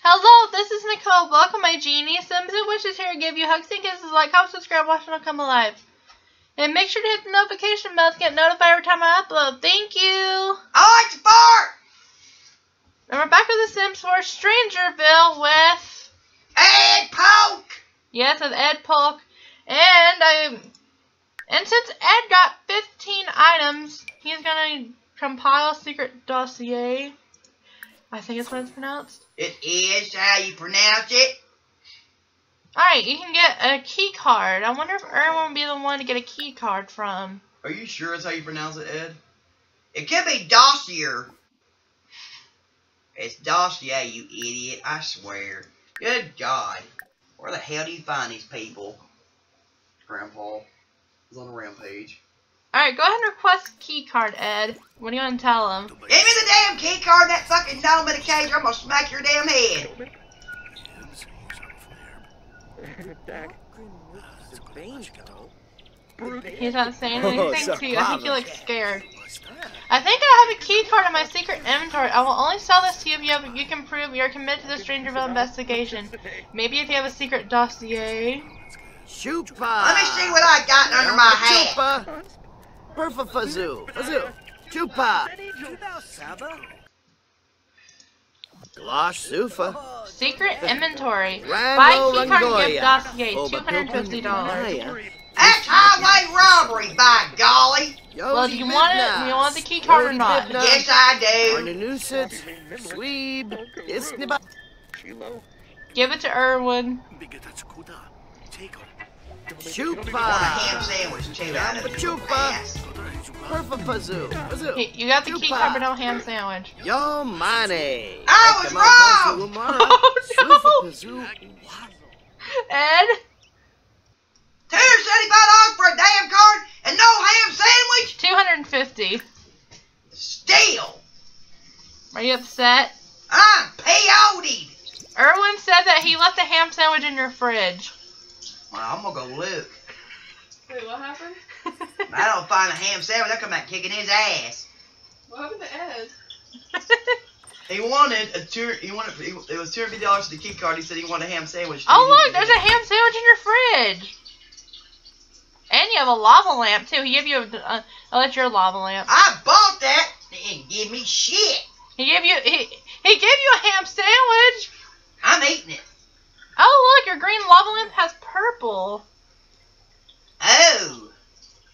Hello, this is Nicole. Welcome, my genie. Sims and Wishes here to give you hugs and kisses. Like, comment, subscribe, watch, and I'll come alive. And make sure to hit the notification bell to get notified every time I upload. Thank you. I like to fart. And we're back with The Sims 4 StrangerVille with Ed Polk. Yes, with Ed Polk. And since Ed got 15 items, he's gonna compile a secret dossier. I think it's what it's pronounced. It is how you pronounce it. Alright, you can get a key card. I wonder if Erwin would be the one to get a key card from. Are you sure it's how you pronounce it, Ed? It could be dossier. It's dossier, you idiot, I swear. Good God. Where the hell do you find these people? Grandpa is on a rampage. Alright, go ahead and request Keycard, Ed. What do you want to tell him? Give me the damn Keycard, that fucking doll in a cage, or I'm gonna smack your damn head! He's not saying anything to you. I think he looks scared. I think I have a key card in my secret inventory. I will only sell this to you if you can prove you're committed to the StrangerVille investigation. Maybe if you have a secret dossier. Chupa. Let me see what I got under my hat. Chupa. Berfa Fazoo. Fazoo. Chupa. Glosh Sufa. Secret inventory. Buy keycard gift dossier. $250. That's highway robbery, by golly! Well, do you want it? Do you want the key card or not? Yes, I do. Give it to Erwin. Chupa! Ham sandwich too, out of Chupa! Hey, you got the key card, but no ham sandwich. Yo, money! I was wrong! Oh, no! Ed? $275 for a damn card and no ham sandwich? $250. Still. Are you upset? I'm PO'd. Erwin said that he left a ham sandwich in your fridge. Well, I'm gonna go look. Wait, what happened? If I don't find a ham sandwich, I'll come back kicking his ass. What happened to Ed? It was $250 for the key card. He said he wanted a ham sandwich. Oh look, there's a ham sandwich in your fridge. And you have a lava lamp, too. He gave you your lava lamp. I bought that! He didn't give me shit! He gave you a ham sandwich! I'm eating it. Oh, look, your green lava lamp has purple. Oh!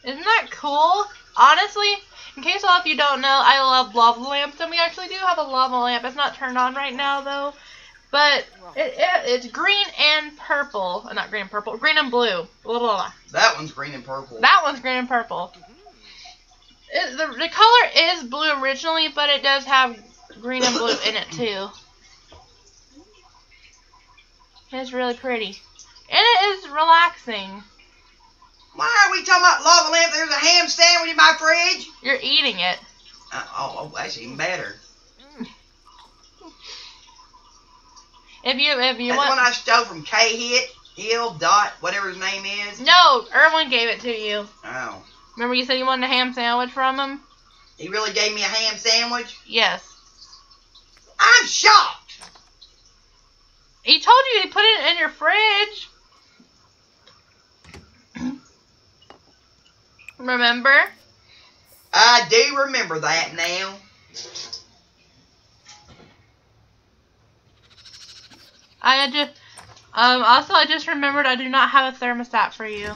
Isn't that cool? Honestly, in case all of you don't know, I love lava lamps, and we actually do have a lava lamp. It's not turned on right now, though. But it's green and purple. Not green and purple. Green and blue. Blah, blah, blah. That one's green and purple. That one's green and purple. The color is blue originally, but it does have green and blue in it, too. It's really pretty. And it is relaxing. Why are we talking about lava lamp? There's a ham sandwich in my fridge. You're eating it. Oh, that's even better. If you want, one I stole from whatever his name is. No, Erwin gave it to you. Oh. Remember you said you wanted a ham sandwich from him? He really gave me a ham sandwich? Yes. I'm shocked. He told you he put it in your fridge. Remember? I do remember that now. I just remembered I do not have a thermostat for you.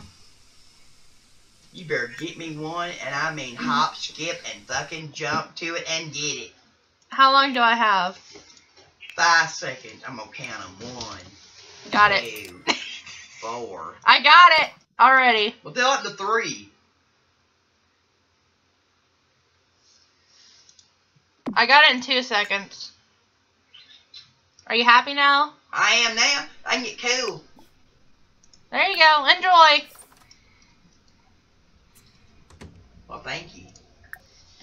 You better get me one, and I mean hop, skip, and fucking jump to it and get it. How long do I have? 5 seconds. I'm gonna count them. 1, 2, 4. I got it already. Well, they're up to 3. I got it in 2 seconds. Are you happy now? I am now. I can get cool. There you go. Enjoy. Well, thank you.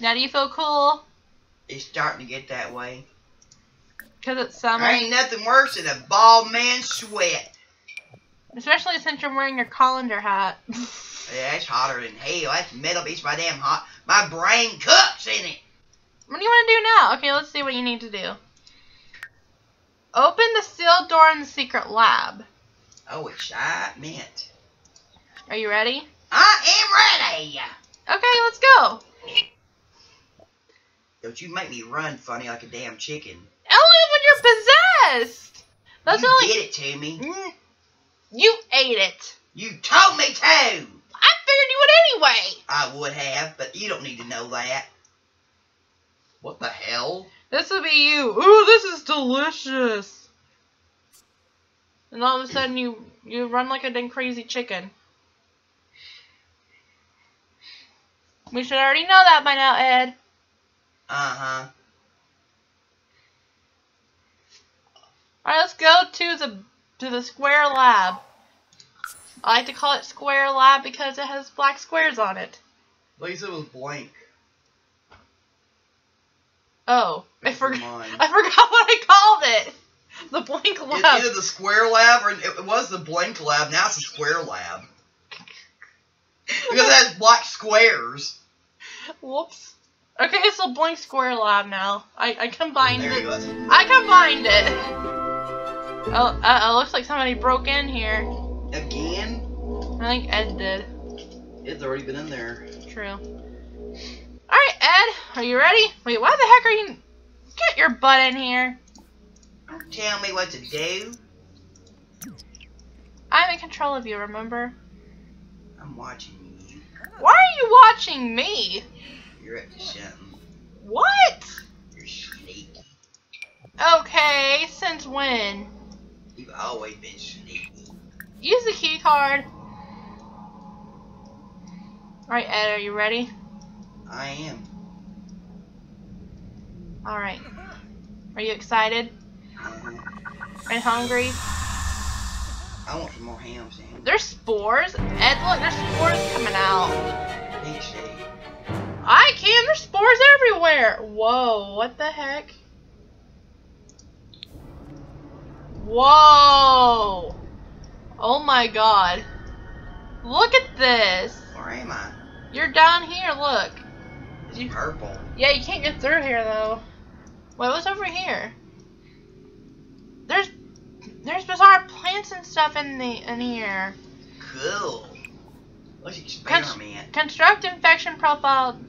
Now do you feel cool? It's starting to get that way. Because it's summer. There ain't nothing worse than a bald man's sweat. Especially since you're wearing your colander hat. Yeah, it's hotter than hell. That's metal beats my damn hot. My brain cooks in it. What do you want to do now? Okay, let's see what you need to do. Open the sealed door in the secret lab. Oh, excitement. Are you ready? I am ready! Okay, let's go. Don't you make me run funny like a damn chicken. Only when you're possessed! That's you only... did it to me. Mm. You ate it. You told me to! I figured you would anyway. I would have, but you don't need to know that. What the hell? This will be you. Ooh, this is delicious. And all of a sudden you run like a dang crazy chicken. We should already know that by now, Ed. Uh-huh. Alright, let's go to the square lab. I like to call it square lab because it has black squares on it. At least it was blank. Oh, I forgot what I called it. The blank lab. It's either the square lab or it was the blank lab. Now it's the square lab because it has black squares. Whoops. Okay, it's the blank square lab now. I combined it. I combined it. Oh, uh-oh, looks like somebody broke in here. Again? I think Ed did. It's already been in there. True. Alright, Ed, are you ready? Wait, why the heck are you... Get your butt in here. Don't tell me what to do. I'm in control of you, remember? I'm watching you. Why are you watching me? You're up to something. What? You're sneaky. Okay, since when? You've always been sneaky. Use the key card. Alright, Ed, are you ready? I am. Alright. Are you excited? And hungry? I want some more ham sandwich. There's spores? Ed, look, there's spores coming out. I can! There's spores everywhere! Whoa, what the heck? Whoa! Oh my god. Look at this! Where am I? You're down here, look. It's purple. Yeah, you can't get through here though. Wait, what's over here? There's bizarre plants and stuff in here. Cool. Let's experiment. Construct infection profile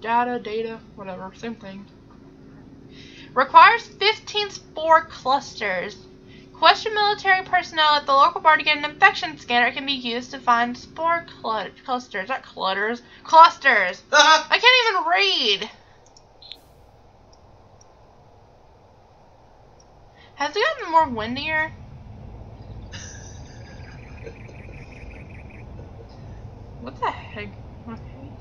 data, whatever, same thing. Requires 15 spore clusters. Question military personnel at the local bar to get an infection scanner. It can be used to find spore clusters. Not clutters. Clusters! I can't even read! Has it gotten more windier? What the heck? Okay.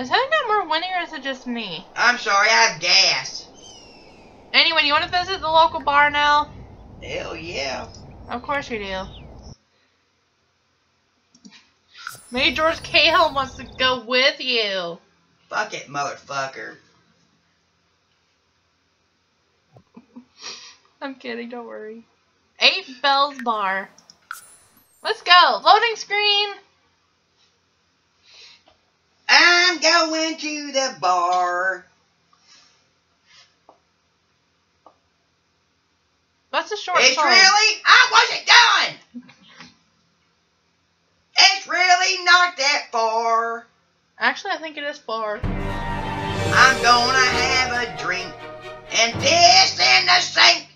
Is it gotten more windier or is it just me? I'm sorry, I have gas. Anyway, do you want to visit the local bar now? Hell yeah. Of course you do. Maybe George Cahill wants to go with you. Fuck it, motherfucker. I'm kidding, don't worry. 8 Bells Bar. Let's go. Loading screen. I'm going to the bar. That's a short song. Really? I wasn't done! It's really not that far. Actually, I think it is far. I'm gonna have a drink and piss in the sink.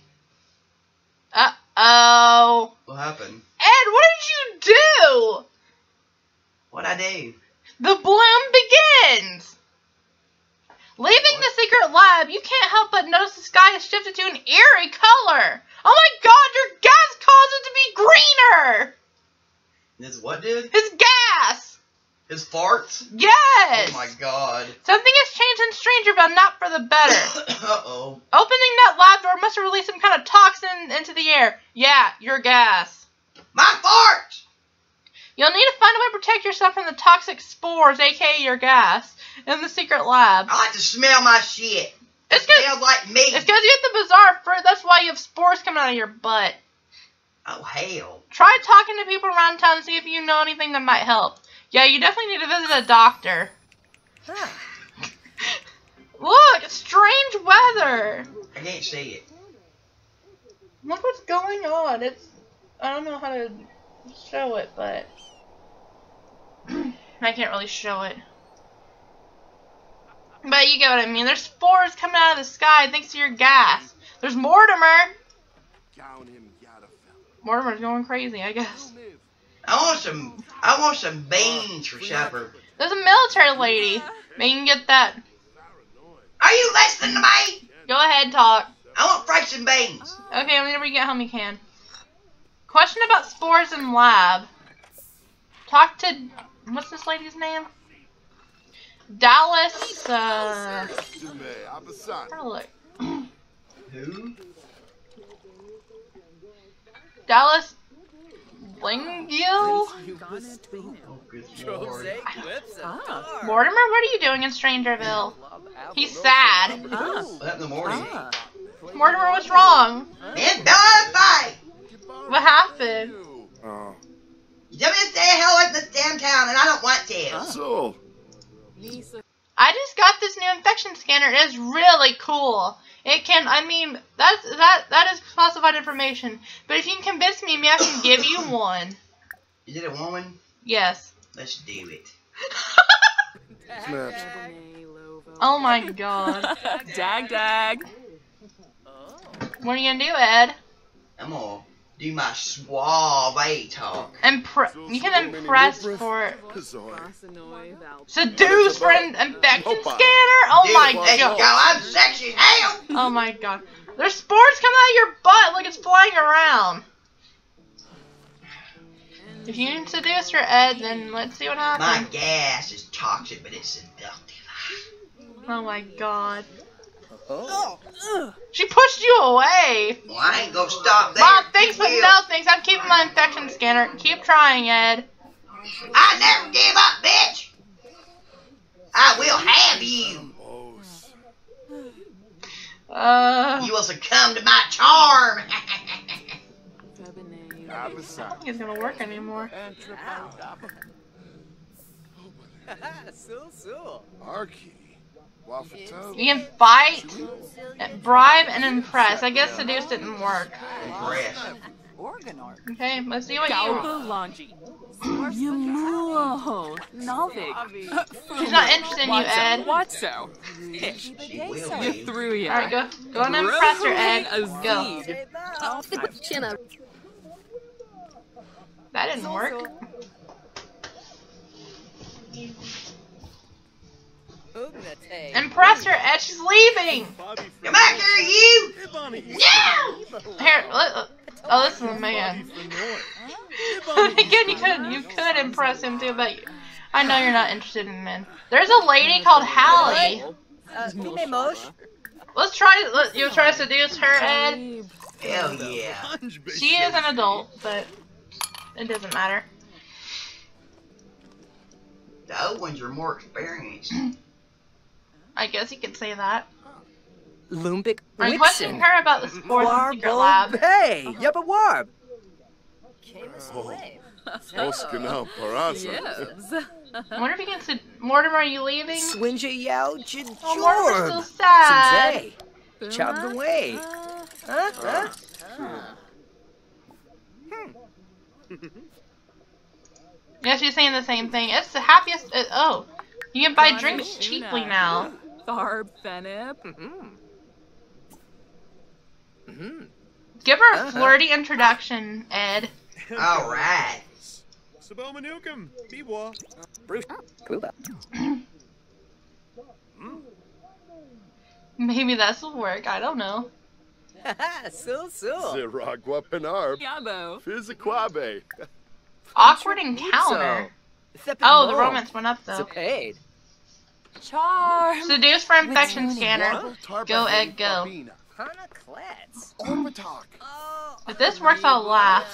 Uh-oh. What happened? Ed, what did you do? What'd I do? The bloom begins! Leaving the secret lab, you can't help but notice the sky has shifted to an eerie color. Oh my god, your gas caused it to be greener! His what, dude? His gas! His farts? Yes! Oh my god. Something has changed in StrangerVille, not for the better. Uh-oh. Opening that lab door must have released some kind of toxin into the air. Yeah, your gas. My farts! You'll need to find a way to protect yourself from the toxic spores, aka your gas, in the secret lab. I like to smell my shit. It's good. It smells like me. It's because you get the bizarre fruit. That's why you have spores coming out of your butt. Oh, hell. Try talking to people around town and see if you know anything that might help. Yeah, you definitely need to visit a doctor. Huh. Look, her. I can't say it. Look what's going on. It's, I don't know how to show it, but I can't really show it. But you get what I mean. There's spores coming out of the sky thanks to your gas. There's Mortimer. Mortimer's going crazy, I guess. I want some beans for supper. There's a military lady. Maybe you can get that. Are you listening to me? Go ahead, talk. I want fries and beans. Okay, whenever you get home, you can. Question about spores in lab. Talk to, what's this lady's name? Dallas, who? Dallas Lingill? Mortimer, what are you doing in StrangerVille? He's sad. In the morning. Mortimer, what's wrong? It does fight! What happened? You tell me to stay the hell out of this damn town, and I don't want to. I just got this new infection scanner. It is really cool. It can, I mean, that is classified information. But if you can convince me, I can give you one. Is it a woman? Yes. Let's do it. Dag. Oh my god. Dag. What are you gonna do, Ed? I'm gonna do my suave talk. You can impress for... Seduce for an infection scanner? Oh my god. I'm sexy hell! Oh my god. There's spores coming out of your butt. Look, it's flying around. If you can seduce your Ed, then let's see what happens. My gas is toxic, but it's seductive. Oh my god. Oh. She pushed you away. Well, I ain't gonna stop there. Mom, thanks but no thanks. I'm keeping my infection scanner. Keep trying, Ed. I never give up, bitch. I will have you. You will succumb to my charm. I don't think it's gonna work anymore. You can fight, bribe, and impress. I guess seduce didn't work. Okay, let's see what you... She's not interested in you, Ed. What so? You threw you. Alright, go and impress her, Ed. Go. That didn't work. Impress her, Ed. She's leaving. Come back here, you! No! Here, oh, this is a man. Again, you could impress him too, but I know you're not interested in men. There's a lady called Hallie. You'll try to seduce her, Ed. Hell yeah. She is an adult, but it doesn't matter. The old ones are more experienced. I guess you could say that. Lumbic. I'm questioning her about the spores in secret lab. Hey, Yabba Warb. I wonder if you can say, Mortimer, are you leaving? Swingy Yao Jin. Oh, Mortimer's still sad. Chopped away. Yeah, she's saying the same thing. It's the happiest. Oh, you can buy drinks cheaply now. Give her a flirty introduction, Ed. All right. Maybe this will work. I don't know. Awkward encounter. Oh, the romance went up though. Charm. Seduce for infection scanner. Go, Ed, go. If this works, I'll laugh.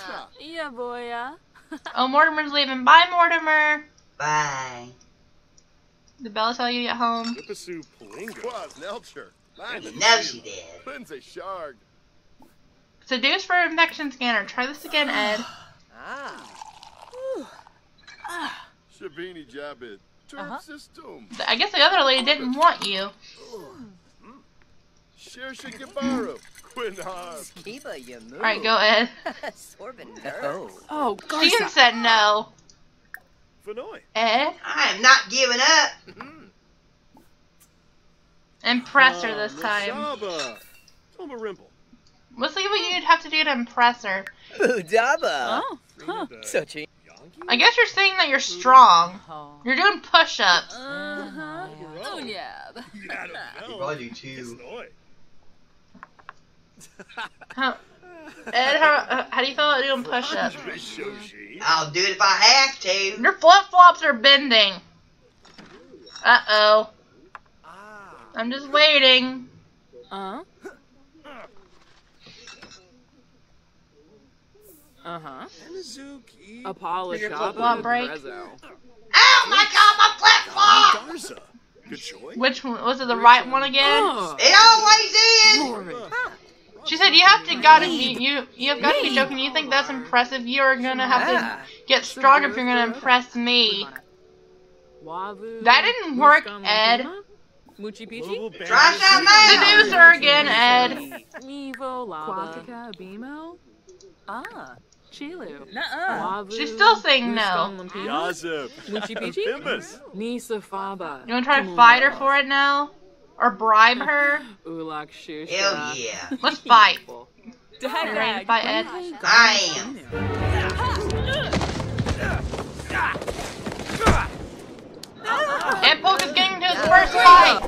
Oh, Mortimer's leaving. Bye, Mortimer. Bye. Did Bella tell you to get home? No, she did. Seduce for infection scanner. Try this again, Ed. I guess the other lady didn't want you. sure she can borrow. Alright, go ahead. Oh, Steven said no. Ed? I am not giving up. Impress her this time. Let's see what you'd have to do to impress her. Oh, huh. I guess you're saying that you're strong. You're doing push-ups. Oh yeah. You probably do too. Ed, how do you feel about doing push-ups? I'll do it if I have to. Your flip-flops are bending. Uh-oh. I'm just waiting. Apollo shop break. Oh my god, my flip-flop! Good choice. Which one? Was it the right one again? It always is! She said, you have got to be joking. You think that's impressive? You are going to have to get strong if you're going to impress me. That didn't work, Ed. Try that seduce her again, Ed. She's still saying no. You want to try to fight her for it now? Or bribe her? Hell yeah. Let's fight. You're ready to fight, Ed? I am. Ed Polk is getting into his first fight.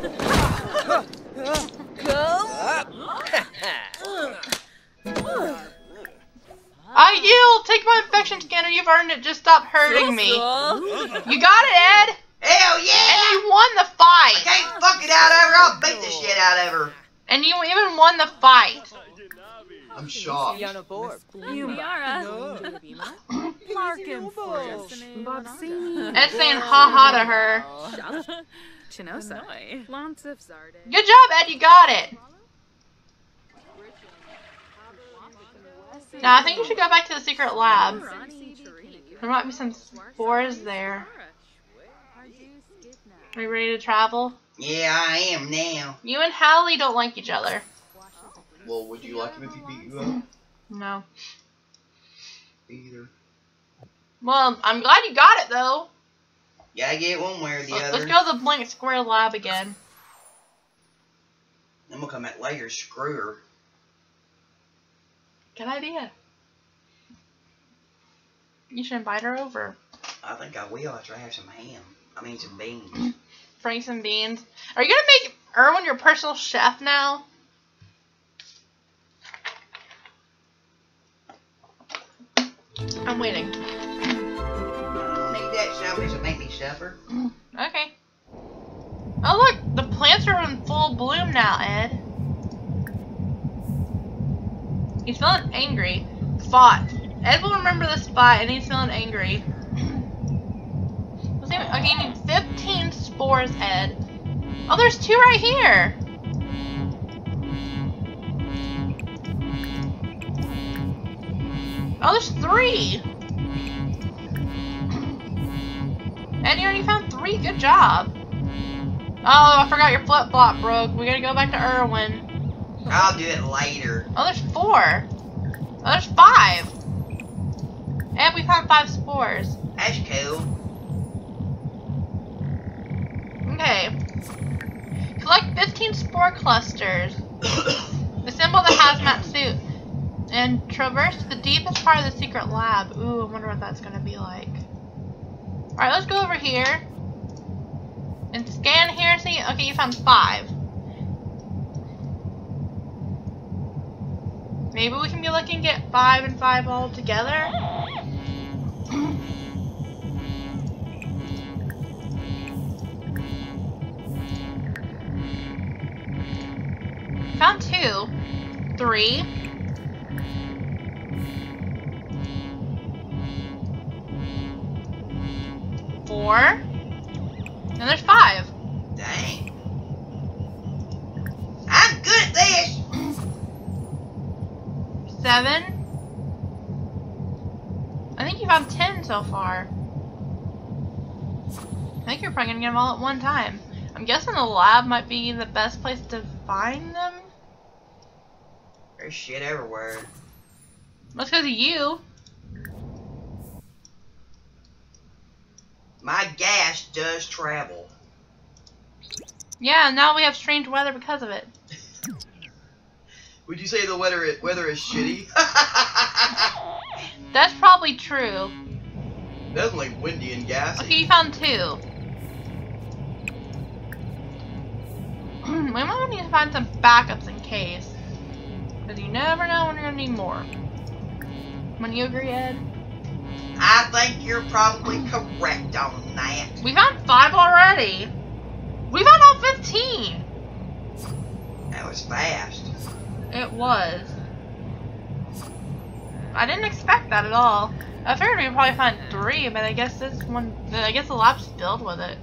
I yield! Take my infection scanner, you've earned it, just stop hurting me. You got it, Ed! Hell yeah! And you won the fight! I can't fuck it out of her, I'll beat the shit out of her! And you even won the fight! I'm shocked. Ed's saying ha-ha to her. Good job, Ed, you got it! Now I think you should go back to the secret lab. There might be some spores there. Are you ready to travel? Yeah, I am now. You and Hallie don't like each other. Well, would you like him if he beat you up? No. Either. Well, I'm glad you got it, though. Yeah, I get one way or the other. Let's go to the blank square lab again. Then we'll come at later, screw her. Good idea. You should invite her over. I think I will after I have some ham. I mean some beans. Bring some beans. Are you gonna make Erwin your personal chef now? I'm waiting. Make that sandwich and make me suffer. Okay. Oh look, the plants are in full bloom now, Ed. He's feeling angry. Fought. Ed will remember this fight, and he's feeling angry. I gained 15 spores, Ed. Oh, there's 2 right here. Oh, there's 3. Ed, you already found 3. Good job. Oh, I forgot your flip-flop broke. We gotta go back to Erwin. I'll do it later. Oh, there's 4. Oh, there's 5. And we found 5 spores. That's cool. Okay. Collect 15 spore clusters. Assemble the hazmat suit. And traverse the deepest part of the secret lab. Ooh, I wonder what that's going to be like. Alright, let's go over here. And scan here and see. Okay, you found 5. Maybe we can be looking to get 5 and 5 all together. Found 2, 3. Probably gonna get them all at one time. I'm guessing the lab might be the best place to find them. There's shit everywhere. Let's go to you. My gas does travel. Yeah, now we have strange weather because of it. Would you say the weather is shitty? That's probably true. That's like windy and gassy. Okay, you found two. We might need to find some backups in case. Because you never know when you're going to need more. Wouldn't you agree, Ed? I think you're probably correct on that. We found 5 already. We found all 15. That was fast. It was. I didn't expect that at all. I figured we'd probably find 3, but I guess this one, I guess the lab's filled with it.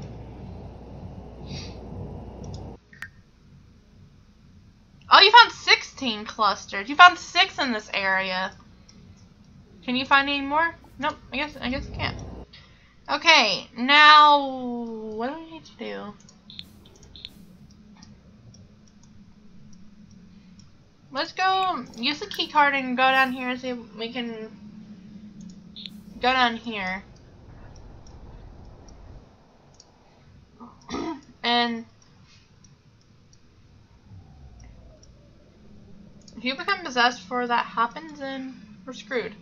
Oh, you found 16 clusters. You found 6 in this area. Can you find any more? Nope, I guess you can't. Okay, now what do we need to do? Let's go use the keycard and go down here and see if we can go down here. And if you become possessed before that happens, then we're screwed.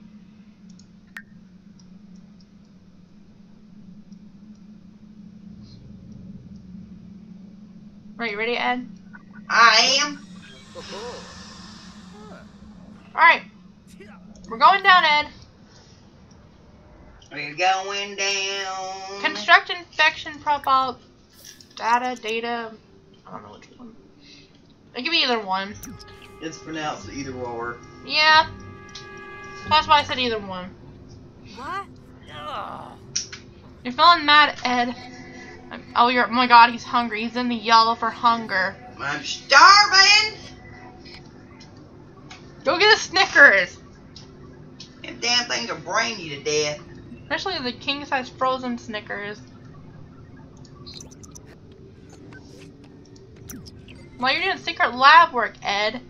Right, you ready, Ed? I am. Alright. We're going down, Ed. We're going down. Construct infection prop out. Data. I don't know which one. It could be either one. It's pronounced either or. Yeah. That's why I said either one. What? Ugh. You're feeling mad, Ed. Oh, you're, oh my god, he's hungry. He's in the yellow for hunger. I'm starving! Go get a Snickers! Them damn things are brainy to death. Especially the king-size frozen Snickers. Well, you're doing secret lab work, Ed.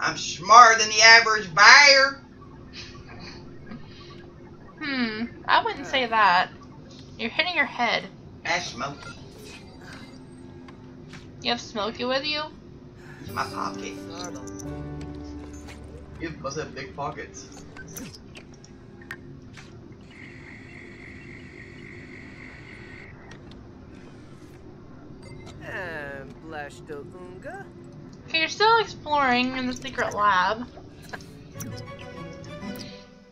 I'm smarter than the average buyer. I wouldn't say that. You're hitting your head. That's Smokey. You have Smokey with you? In my pocket. You must have big pockets. Okay, you're still exploring in the secret lab.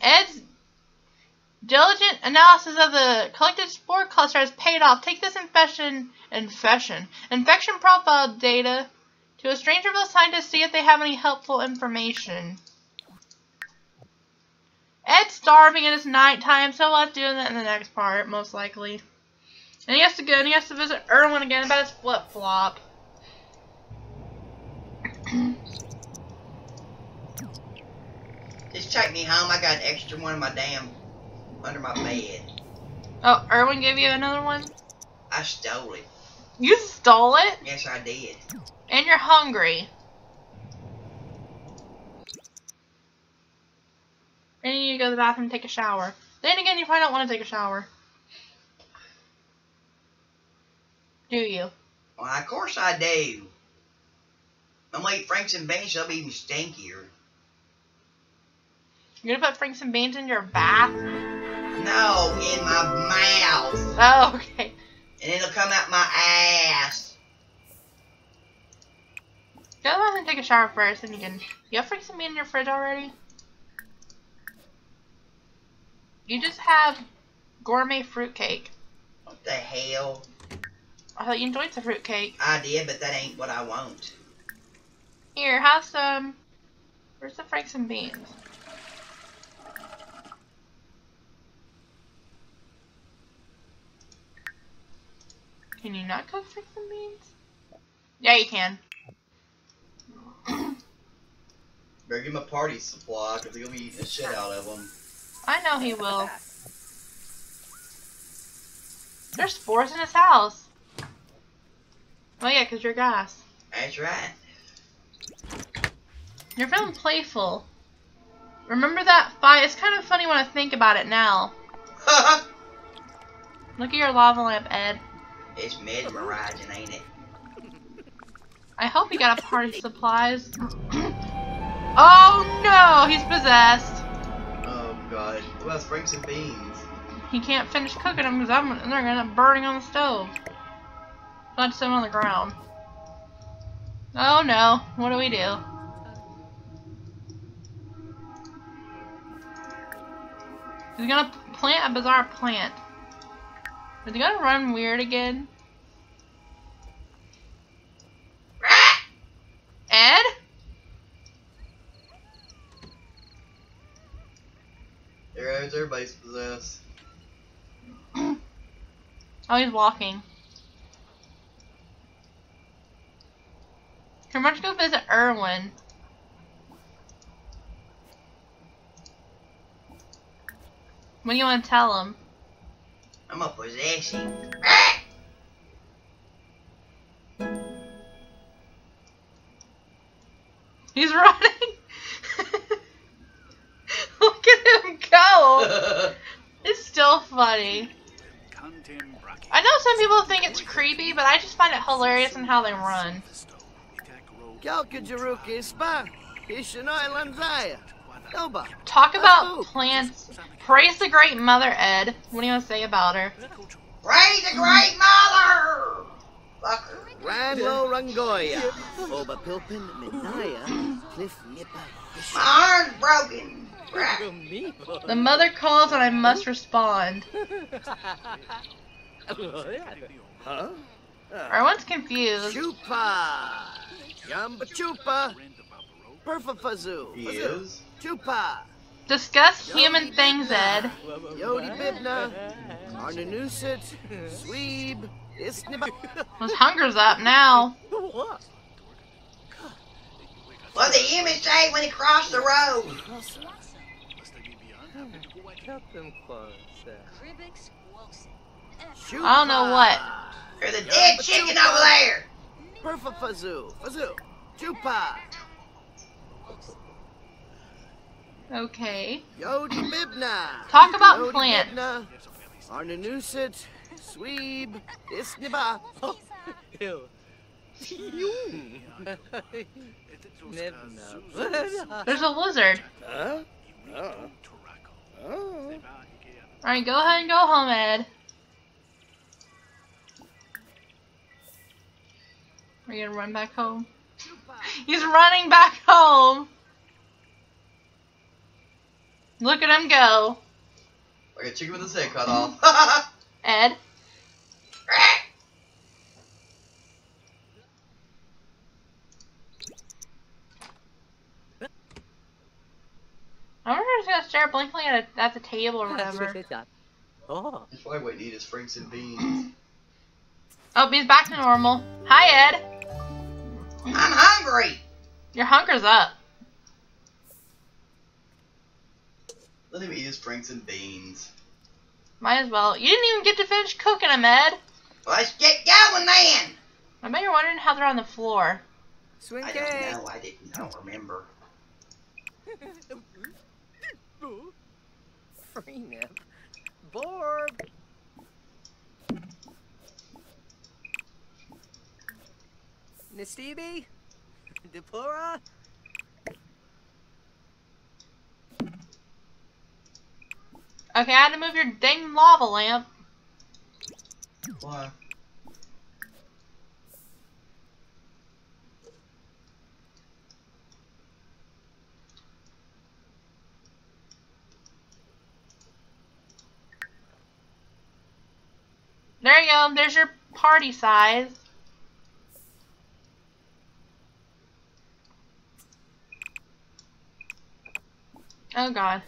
Ed's diligent analysis of the collected spore cluster has paid off. Take this infection profile data to a StrangerVille scientist to see if they have any helpful information. Ed's starving and it's nighttime, so we'll have to do that in the next part, most likely. And he has to go and he has to visit Erwin again about his flip-flop. Just take me home, I got an extra one in my damn under my bed. Oh, Erwin gave you another one? I stole it. You stole it? Yes, I did. And you're hungry. And you need to go to the bathroom and take a shower. Then again, you probably don't want to take a shower. Do you? Well, of course I do. I'm like Franks and Beans, they'll be even stinkier. You're gonna put Franks and Beans in your bath? No, in my mouth. Oh, okay. And it'll come out my ass. Go ahead and take a shower first, and you can. You have Franks and Beans in your fridge already? You just have gourmet fruitcake. What the hell? I thought you enjoyed the fruitcake. I did, but that ain't what I want. Here, have some. Where's the Franks and Beans? Can you not cook Franks and Beans? Yeah, you can. Better give him a party supply, because he'll be eating the shit out of them. I know he will. There's spores in his house. Oh yeah, because you're gas. That's right. You're feeling playful. Remember that fight? It's kind of funny when I think about it now. Look at your lava lamp, Ed. It's mesmerizing, ain't it? I hope he got a party supplies. Oh no, he's possessed. Oh god. Let's bring some beans. He can't finish cooking them because they're gonna end up burning on the stove. Let's put them on the ground. Oh no, what do we do? He's gonna plant a bizarre plant. Is he gonna run weird again? Ed? There goes everybody's possessed. Oh, he's walking. Here, why don't you go visit Erwin? What do you want to tell him? I'm a possession. He's running. Look at him go. It's still funny. I know some people think it's creepy, but I just find it hilarious in how they run. Talk about plants. Praise the Great Mother, Ed. What do you want to say about her? Praise the Great Mother! My arm's broken. The mother calls and I must respond. Everyone's confused. Chupa! Yamba chupa! Perfafazoo! He is? Chupa! Discuss human things, Ed. Yodi bibna! Arnanusit! Sweeb! His hunger's up now. What did the image say when he crossed the road? I don't know what. There's a dead chicken over there! Perfect fazoo! Fazoo! Chupa! Okay. Yodi bibna! Talk about plant. Arnanusit! Sweeb! Isniba! Ew. There's a lizard. Alright, go ahead and go home, Ed. Are you gonna run back home? He's running back home! Look at him go! Like a chicken with his head cut off. Ed? I wonder if he's gonna stare blankly at the table or whatever. Oh. That's probably what he needs is Franks and beans. Oh, he's back to normal. Hi, Ed. I'm hungry. Your hunger's up. Let him eat his Franks and beans. Might as well. You didn't even get to finish cooking them, Ed. Let's get going, man. I bet you're wondering how they're on the floor. I don't know. I don't remember. Nistibi? Depora? Okay, I had to move your dang lava lamp. Why? There you go. There's your party size. Oh god.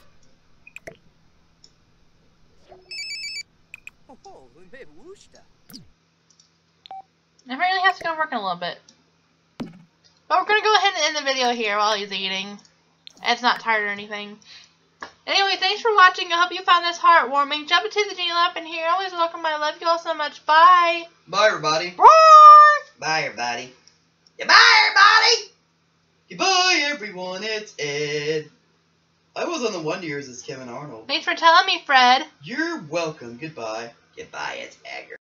I really have to go work in a little bit. But we're gonna go ahead and end the video here while he's eating. Ed's not tired or anything. Anyway, thanks for watching. I hope you found this heartwarming. Jump into the channel up in here. Always welcome. I love you all so much. Bye. Bye, everybody. Roar! Bye, everybody. Goodbye, everybody. Goodbye, everyone. It's Ed. I was on The Wonder Years as Kevin Arnold. Thanks for telling me, Fred. You're welcome. Goodbye. Goodbye, it's Edgar.